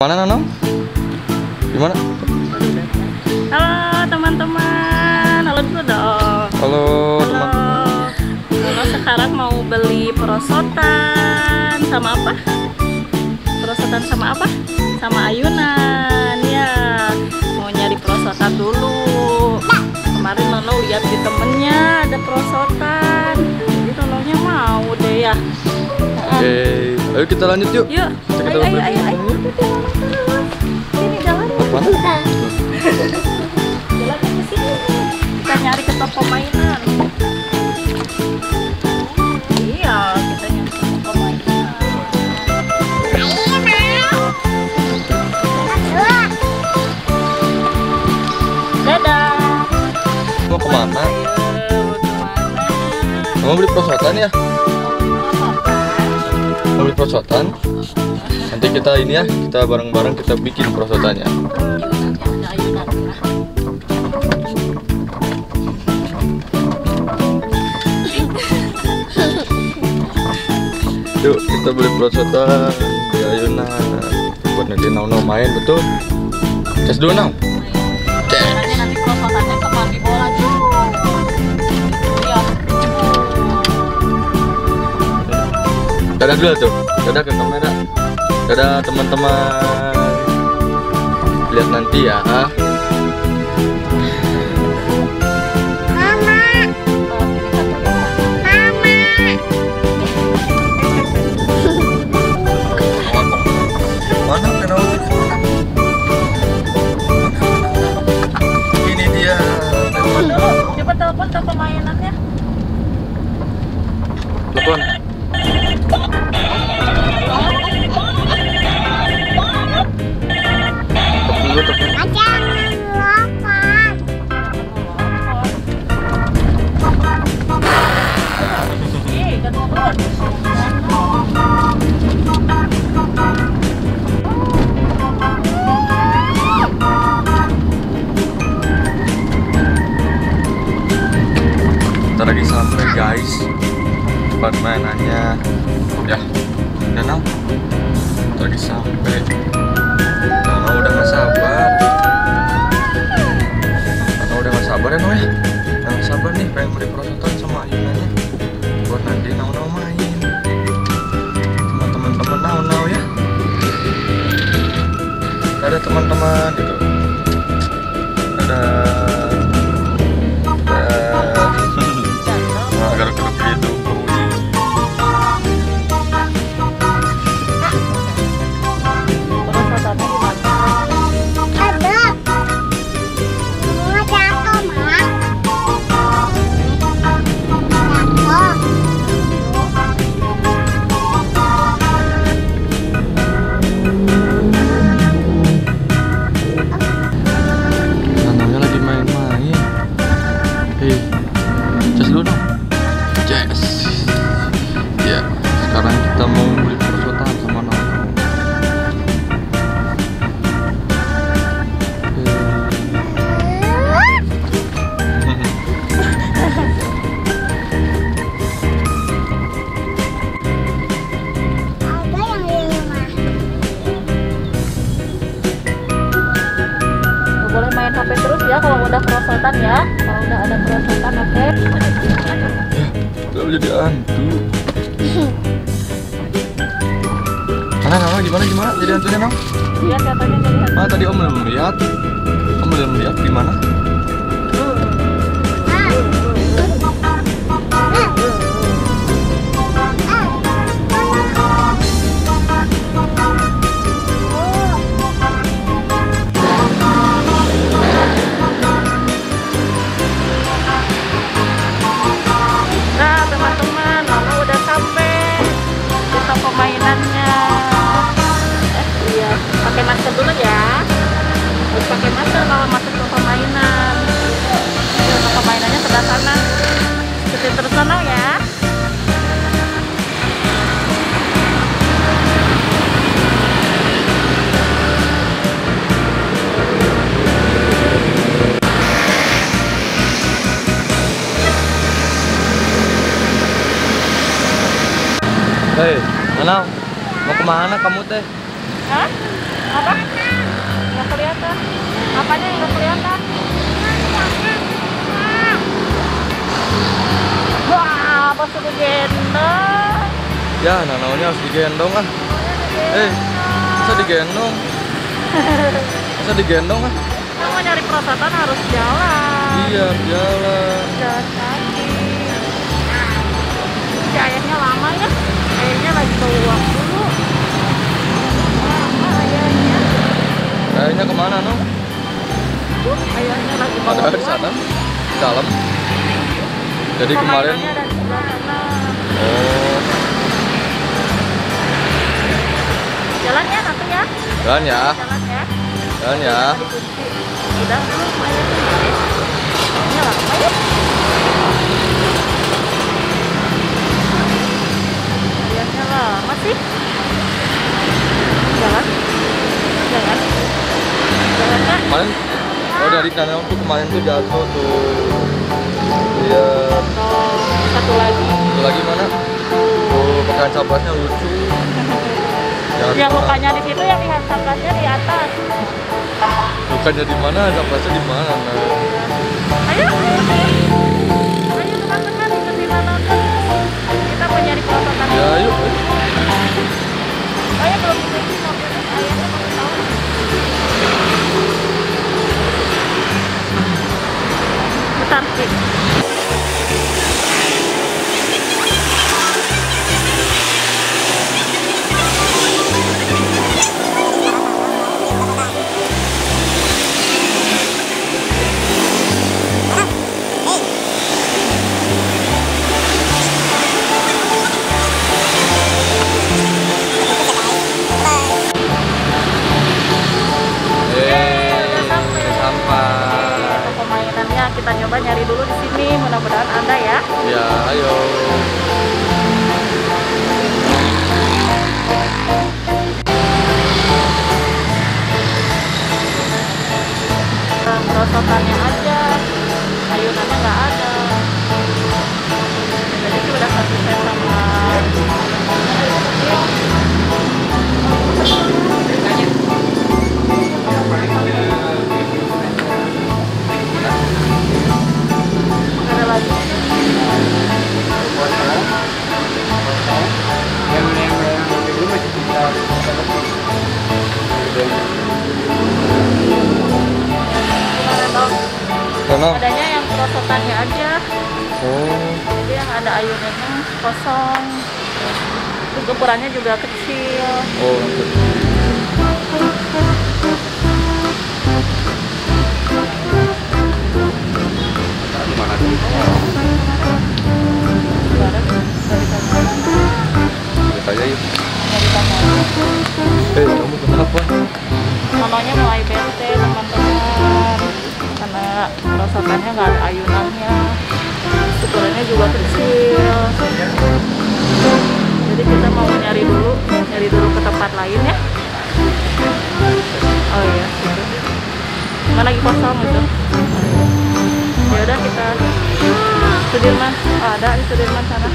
Mana Nono? Gimana? Halo teman-teman, halo dulu dong. Halo teman-teman. Nono sekarang mau beli perosotan sama apa? Perosotan sama apa? Sama ayunan. Ya, mau nyari perosotan dulu. Kemarin Nono lihat di temennya ada perosotan, jadi Nononya mau deh ya. Oke, ayo kita lanjut yuk. Yuk, ayo. Sini jalannya. Jalannya ke sini. Kita nyari ke toko mainan. Iya, kita nyari ke toko mainan. Dadah. Mau kemana? Mau beli perosotan ya? Beli perosotan, nanti kita ini ya, kita bareng-bareng kita bikin perosotannya. Yuk kita beli perosotan di ayunan buat nanti Nono main, betul? Cas dulu Nau. Nanti perosotannya kembali bola dulu. Dadah dulu tuh, dadah ke kamera, dadah teman-teman, lihat nanti ya. Kita lagi sampai guys, tempat mainannya ya, udah Nau. Kita lagi sampai, Nau udah gak sabar. Nau udah gak sabar ya Nau ya, udah gak sabar nih pengen beli perosotan sama ayunannya buat nanti Nau main sama teman-teman Nau ya. Ada teman-teman gitu, ada ya, kalau udah ada perosotan, oke. Udah jadi hantu. Nah, gimana jadi hantunya Nang? Iya, katanya jadi hantu. Mana tadi Om belum lihat? Om belum lihat di mana? Hei, Nau, mau kemana kamu teh? Hah? Apa? Ya, nanaunya harus digendong ah. Masa digendong? Masa digendong ah? Kamu nyari perosotan harus jalan. Iya, jalan. Jalan kaki. Si ayahnya lama ya. Ayahnya lagi keluar dulu. Lama ayahnya. Ayahnya kemana, Nong? Ayahnya lagi keluar. Ada di sana? Di dalam? Jadi kemarin... Oh. Jalan ya nanti ya. Jalan ya. Jalan ya. Jalan ya. Udah belum aja sendiri. Ini lama ya. Jalannya lama sih. Jalan. Jalan. Jalan ya. Kemarin, oh dari tanah waktu kemarin tuh jatuh tuh. Iya. Satu lagi. Satu lagi mana? Oh, pakaian capasnya lucu. Yang lukanya di situ, yang capasnya di atas. Lukanya di mana? Capasnya di mana? Ayo, ayo teman-teman ikut kita nonton. Kita mau nyari perosotan. Ya, yuk. Oh ya, belum diisi mobilnya. Ayah mau tahu. Bentar sih. Kita nyoba nyari dulu di sini, mudah-mudahan ada ya. Ya, ayo. Perosotannya aja, ayunannya nggak ada. Jadi itu udah satu set sama. Adanya yang perosotannya aja. Oh. Jadi yang ada ayunnya kosong. Terus ukurannya juga kecil. Oh. Kamu kenapa? Mamanya mulai bete teman-teman karena perosotannya nggak ada ayunannya, ukurannya juga kecil. Jadi kita mau nyari dulu ke tempat lain ya. Oh iya, nggak lagi kosong itu. Ya udah kita Sudirman, oh, ada di Sudirman sana.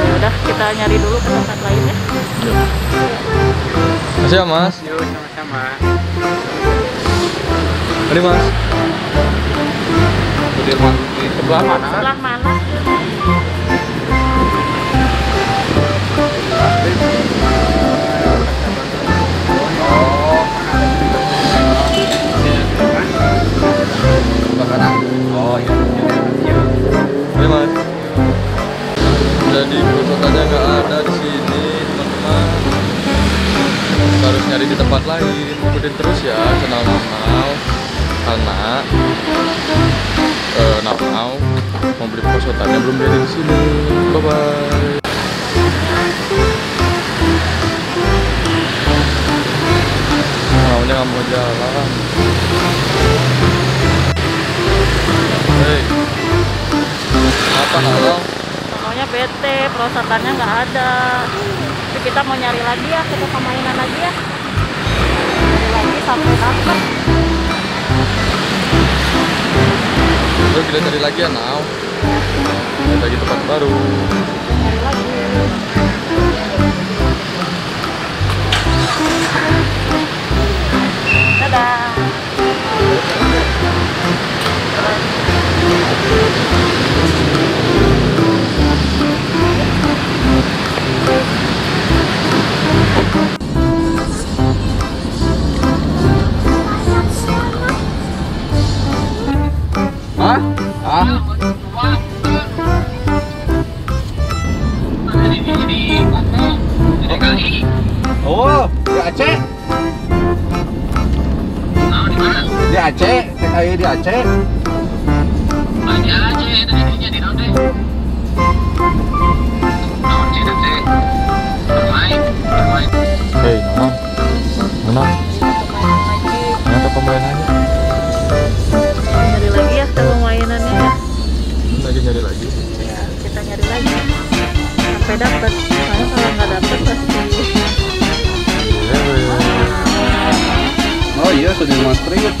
Ya udah kita nyari dulu ke tempat lain ya. Makasih ya Mas. Yuk, sama-sama. Mari Mas. Sudirman di sebelah mana? Sebelah mana? Oh iya. Mari Mas. Jadi perosotannya nggak ada di sini, teman-teman. Harus nyari di tempat lain. Ikutin terus ya channel Nanau karena Nanau mau beli perosotannya belum jadi di sini. Bye bye. Nanaunya nggak mau jalan. Hei, apa Nanau? Nanaunya bete, perosotannya nggak ada. Kita mau nyari lagi ya, kita permainan lagi ya. Nyari lagi sampai dapat. Terus kita cari lagi ya, Nau. Cari lagi tempat baru. Cari lagi. Dadah. Aceh, TKI di Aceh. Banyak Aceh, itu dirinya di Nonde. Nonde nanti bermain. Hei, Nonong. Mana pemainannya? Nyari lagi ya, kita pemainannya ya. Lagi nyari lagi. Ya, kita nyari lagi. Sampai dapat. Soalnya kalau nggak dapat pasti. Oh iya, sudah master ya.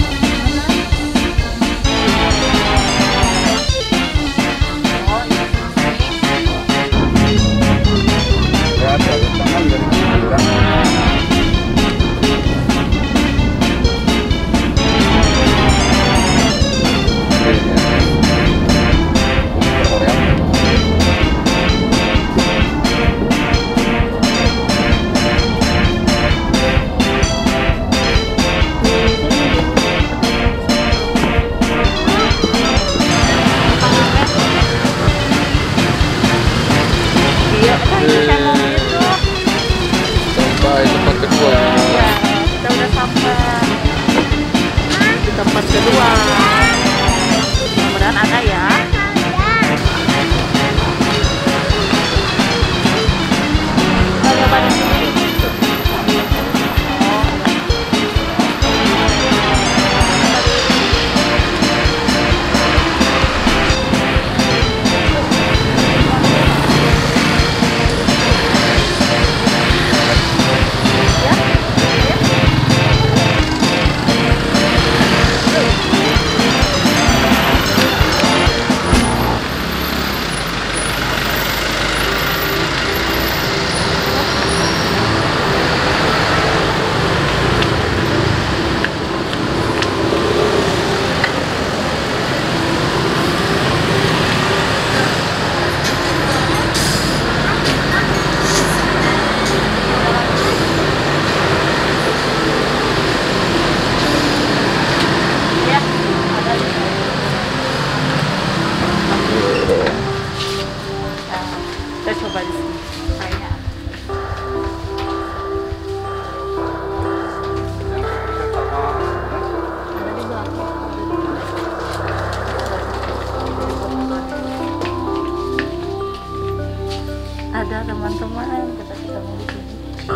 Ada teman-teman kita ketemu di sini.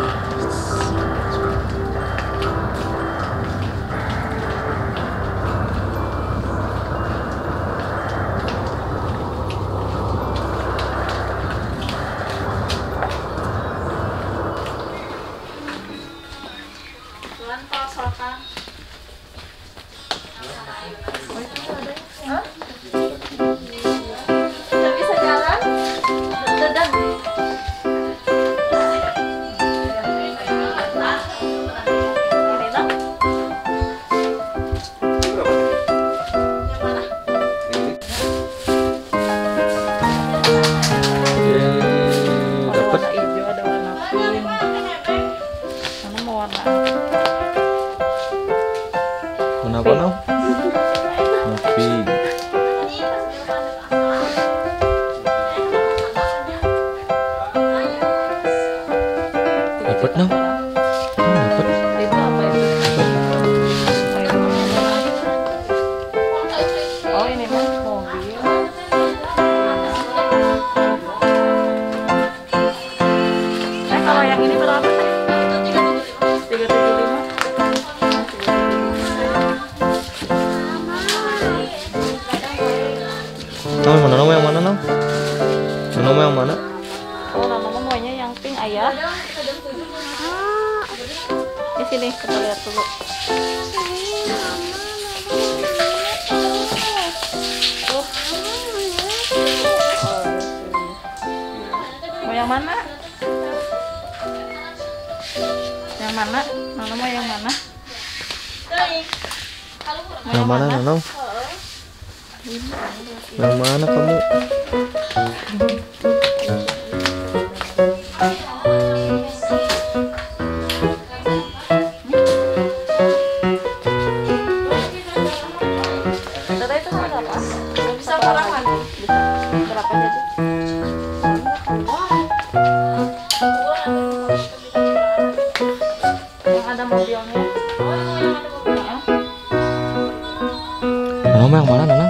Sini kita lihat dulu. Mau yang mana? Yang mana? Nono mau yang mana? Yang mana Nono? Yang mana kamu? Yang ada mobilnya. Mama yang mana Nana?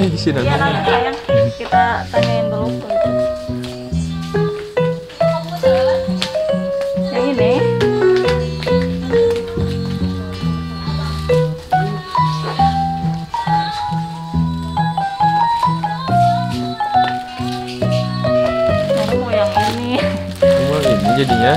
Hei, di sini Nana. Kita tanyain dulu. Yang ini. Baru mau yang ini. Mau ini jadinya.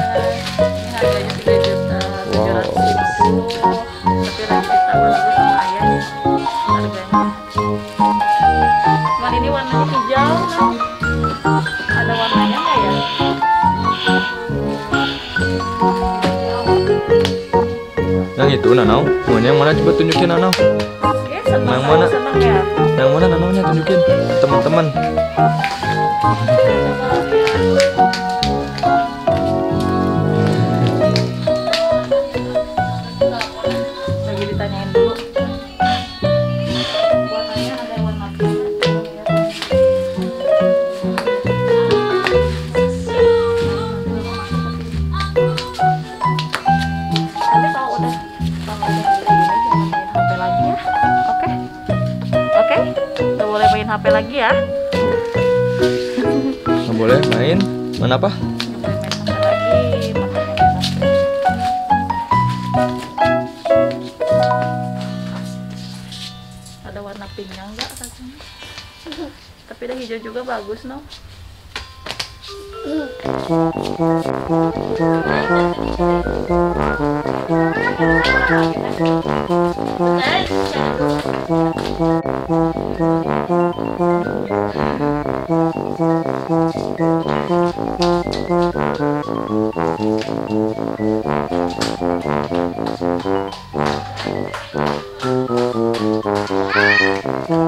Yang itu Nanau, yang mana coba tunjukin Nanau? Yang mana? Yang mana Nanaunya tunjukin teman-teman? Lagi ditanyain dulu. Warnanya ada warna HP lagi ya. Nggak boleh main. Mana apa? Ada warna pinknya enggak rasanya? Tapi ada hijau juga bagus, no?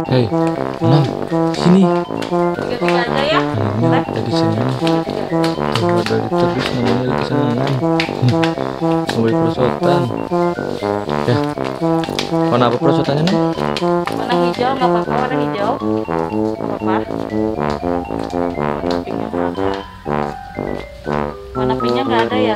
Hei, Nana, sini. Tiga-tiga aja ya. Nana, dari sini. Terus namanya dari sana Nana. Sampai perosotan. Ya. Warna apa perosotannya Nana? Warna hijau, nggak apa-apa warna hijau. Apa? Warna pinknya nggak ada ya?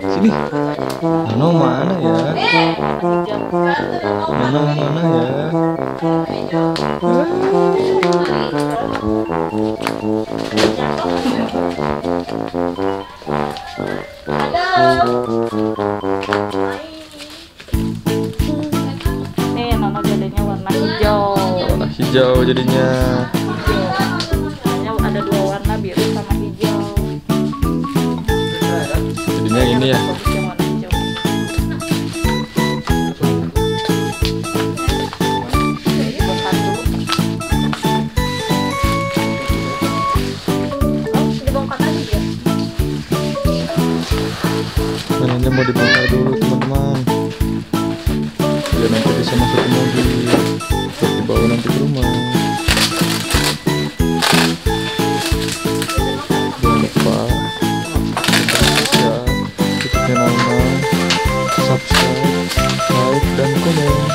Sini. Nano mana ya? Nano mana ya? Nih, Nano jadinya warna hijau. Warna hijau jadinya. Ada dua warna, biru sama hijau. Jadinya ini ya. Nananya mau dibongkar dulu teman-teman. Biar nanti bisa masuk ke mobil, terus dibawa nanti ke rumah. Jangan lupa like, subscribe, like dan komen.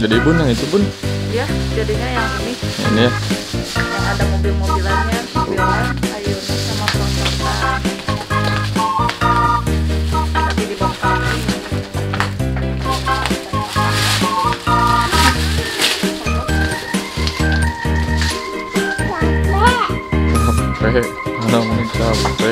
Jadi Bun yang itu Bun? Iya, jadinya yang ini. Ini ya? Yang ada mobil-mobilannya, mobilan, ayunan sama perosotan. Tapi di bawah capek, anak-anak capek.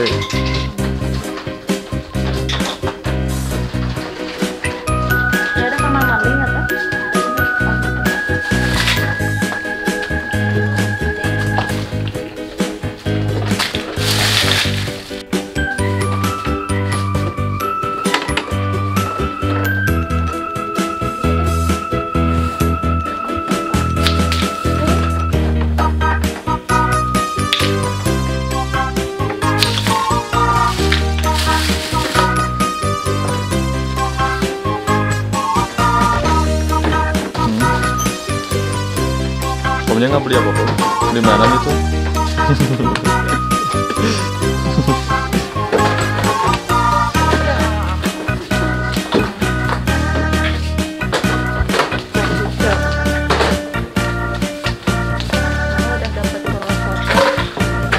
Kamunya nggak beli apa-apa? Di mana itu? Udah dapat perosotan.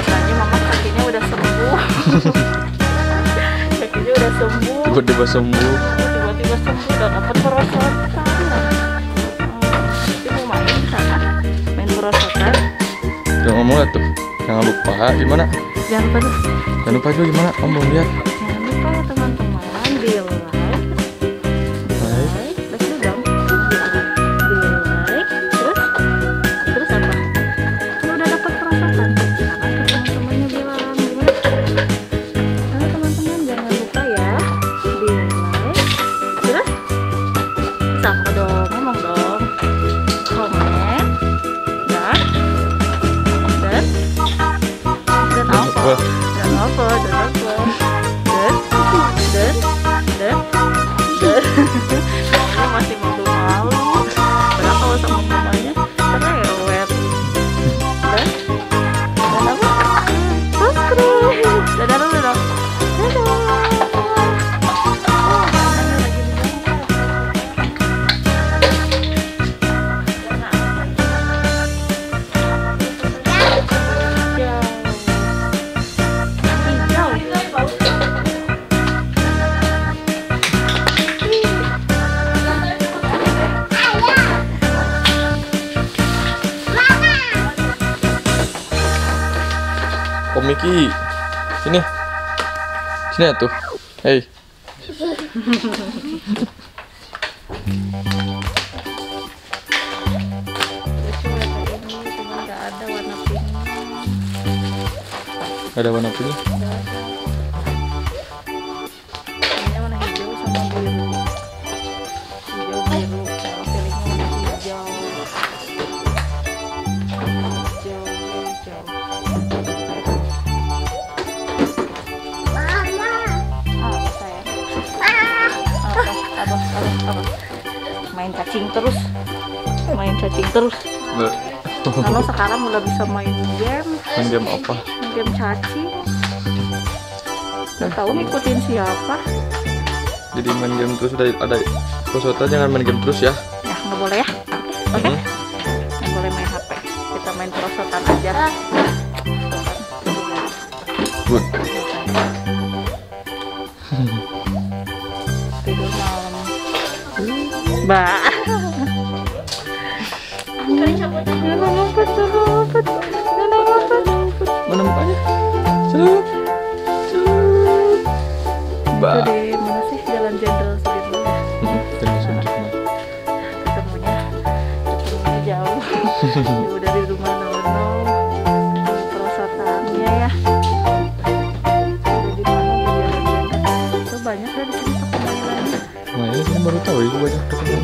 Katanya mama kakinya udah sembuh. Kakinya udah sembuh. Tiba-tiba sembuh. Tiba-tiba sembuh udah dapat perosotan. Jangan ngomong lah tuh, jangan lupa gimana? Jangan lupa tuh. Jangan lupa juga gimana? Om belum lihat. Jangan lupa teman-teman di like, terus itu dong, di like, terus apa? Kalau udah dapat perosotan, karena teman-temannya bilang gimana? Karena teman-teman jangan lupa ya di like, terus sama dong, ngomong dong. Dan masih malu-malu. Karena kalau sama mamanya cerewet. Dan aku subscribe. Dadah dulu dong. Miki, sini ya tuh, hei. Ada warna pink. Ini warna hijau sama biru. Hijau biru, kalau pilihnya warna hijau. Main cacing terus, Kalau sekarang udah bisa main game. Main game apa? Main game cacing. Nggak tahu ngikutin siapa. Jadi main game terus udah ada peserta, jangan main game terus ya. Ya nggak boleh ya. Oke. Okay? Nggak boleh main HP. Kita main perosotan aja. Good. Tidur malam. Mbak. Mana mukanya? Celup. Mbak. Dari mana sih Jalan Jenderal Sudirman? Ketemunya jauh. Jauh dari rumah Nono. Perosotannya ya. Itu banyak ya di sini permainan. Nah, ini saya baru tahu itu banyak permainan.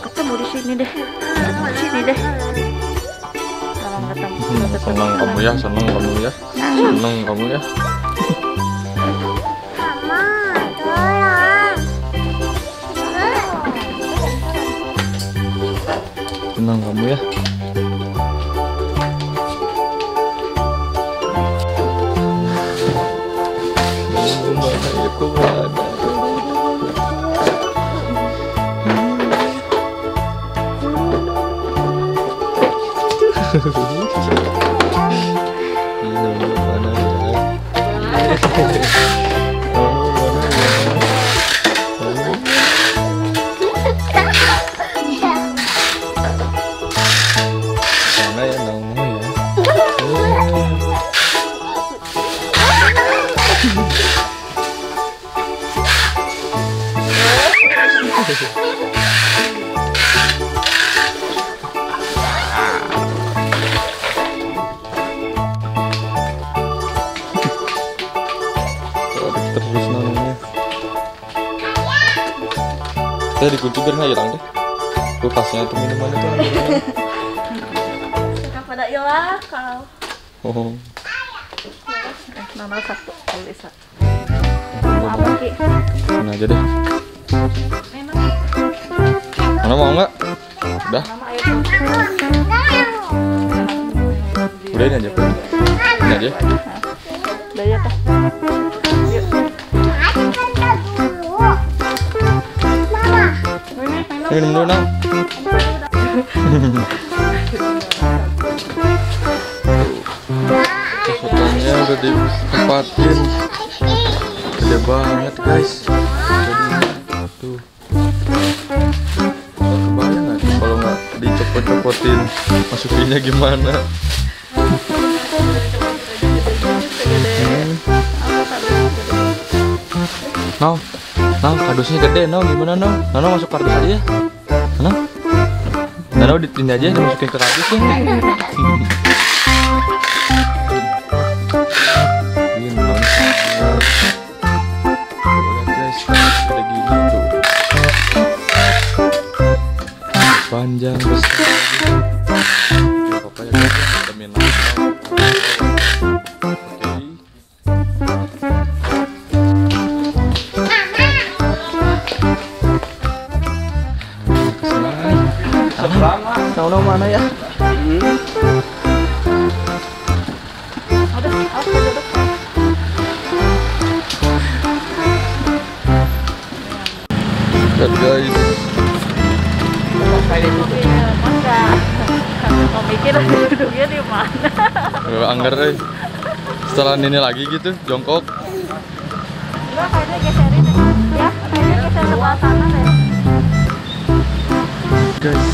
Ketemu di sini deh. Kalau ketemu. Senang kamu ya, senang kamu ya. Mama, tolong. Senang kamu ya. Aku Tadi dikunci biar nggak hilang deh. Kulkasnya itu minuman itu. Suka pada hilang kalau. Oh. Nama satu Alisa. Apa ki? Mana aja deh. Mana mau nggak? Udah. Udah ini aja. Ini aja. Udah ya toh. Minum dulu nang. Fotonya udah ditempatin. Gede banget guys. Tuh. Kebayang nggak kalau nggak dicopot-copotin masukinnya gimana? Nau, nau kardusnya gede nau gimana nau? Nau masuk kardus aja ya. Nah, udah ditindak aja, dimasukin ke kardus ya. Ini belum selesai. Boleh guys, ada gini tuh. Panjang besar. Pokoknya ada minat. Tahu mana ya? Lihat guys. Mau mikir duduknya di mana? Anggar deh. Setelah ini lagi gitu, jongkok. Enggak, kayaknya geserin ya. Kayaknya geser sebelah sana deh. Guys,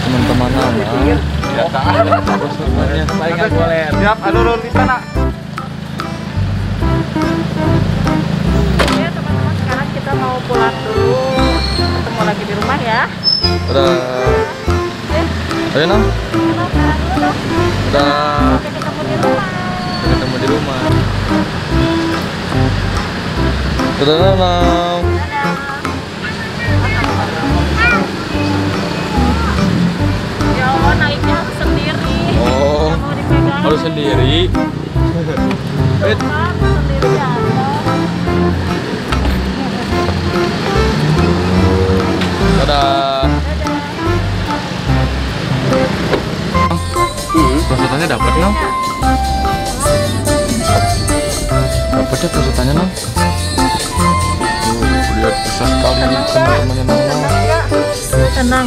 teman-teman anak ya tangan terus semuanya saingan boleh siap alur di sana ya teman-teman. Sekarang kita mau pulang dulu, ketemu lagi di rumah ya. Udah ayo Nam, udah ketemu di rumah. Dadah Nam. Harus sendiri. Wait. Dadah. Prosotannya dapat nang? Dapat ya prosotannya nang? Lihat besar kali ini teman-temannya nang. Senang.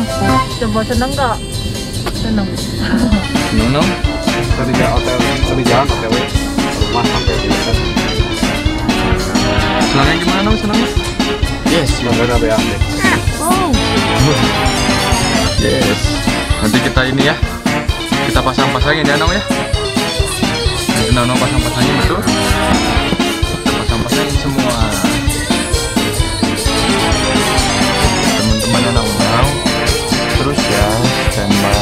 Coba senang nggak? Senang. Senang. Kita di hotelnya, kita di jalan hotel rumah sampai kita. Senangnya gimana Nam? Senangnya? Yes, semoga ada update. Oh. Yes. Nanti kita ini ya, kita pasang-pasangin ya Nam ya. Nanti Nam pasang-pasangin itu, kita pasang-pasangin semua. Teman-temannya Nam, terus ya standby.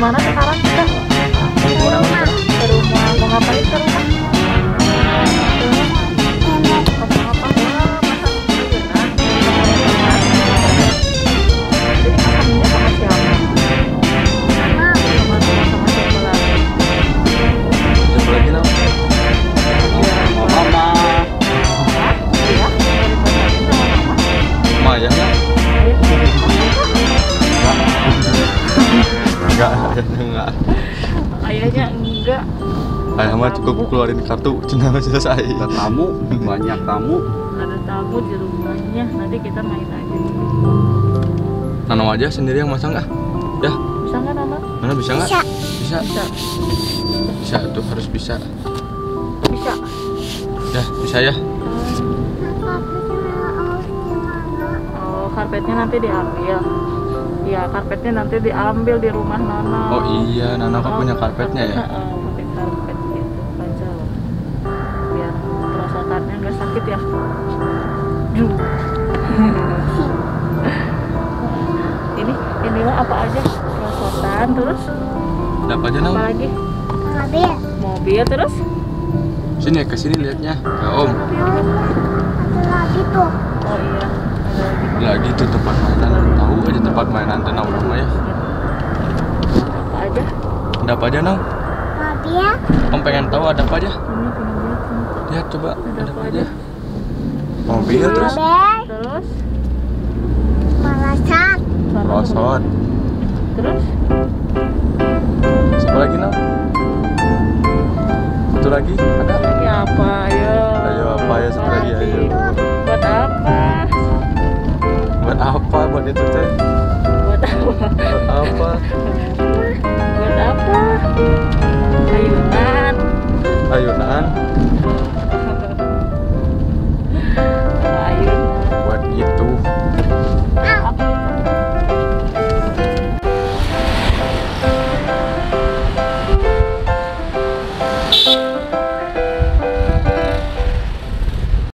Mana sekarang kita? Ke rumah. Ke rumah. Mau ngapain ke rumah? Ke rumah. Apa-apa ya, masak dulu ya. Jadi makannya sama siapa? Sama siapa? Ayah cukup keluarin kartu cendana selesai. Ada tamu, banyak tamu. Ada tamu di rumahnya, nanti kita main aja. Nanam aja sendiri yang masang nggak? Ya. Bisa nggak Nanam? Nanam bisa nggak? Bisa. Bisa tuh harus bisa. Bisa. Ya bisa ya. Oh karpetnya nanti diambil. Iya karpetnya nanti diambil di rumah Nana. Oh iya Nana kan punya karpetnya ya. Pakai karpet gitu aja biar perosotannya nggak sakit ya. Inilah apa aja perosotan terus. Apa aja Nana? Apa lagi? Mobil. Mobil terus. Sini ke sini liatnya ke Om. Ada lagi tuh. Oh iya. Lagi tuh tempat mainan, tahu aja tempat mainan tenang rumah ya. Apa aja? Ada apa aja Nang? Mobil. Om pengen tahu ada apa aja? Lihat coba ada apa aja? Mobil terus. Terus. Perosot. Perosot. Terus. Siapa lagi Nang? Satu lagi ada? Lagi apa ayo? Ayo apa ya satu lagi ayo. Buat apa? Buat apa buat itu teh? Buat apa? Buat apa? Buat apa? Ayunan. Ayunan.